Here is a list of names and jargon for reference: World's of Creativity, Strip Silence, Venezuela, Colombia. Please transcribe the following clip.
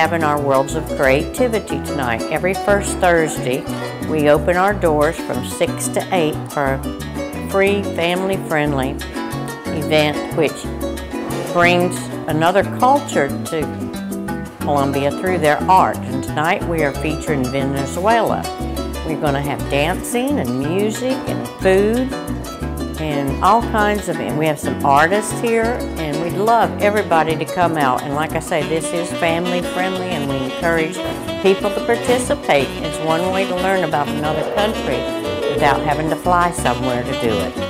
having our Worlds of Creativity tonight. Every first Thursday, we open our doors from 6 to 8 for a free, family-friendly event, which brings another culture to Colombia through their art. And tonight, we are featuring Venezuela. We're going to have dancing and music and food and all kinds of, and we have some artists here, and we'd love everybody to come out. And like I say, this is family friendly, and we encourage people to participate. It's one way to learn about another country without having to fly somewhere to do it.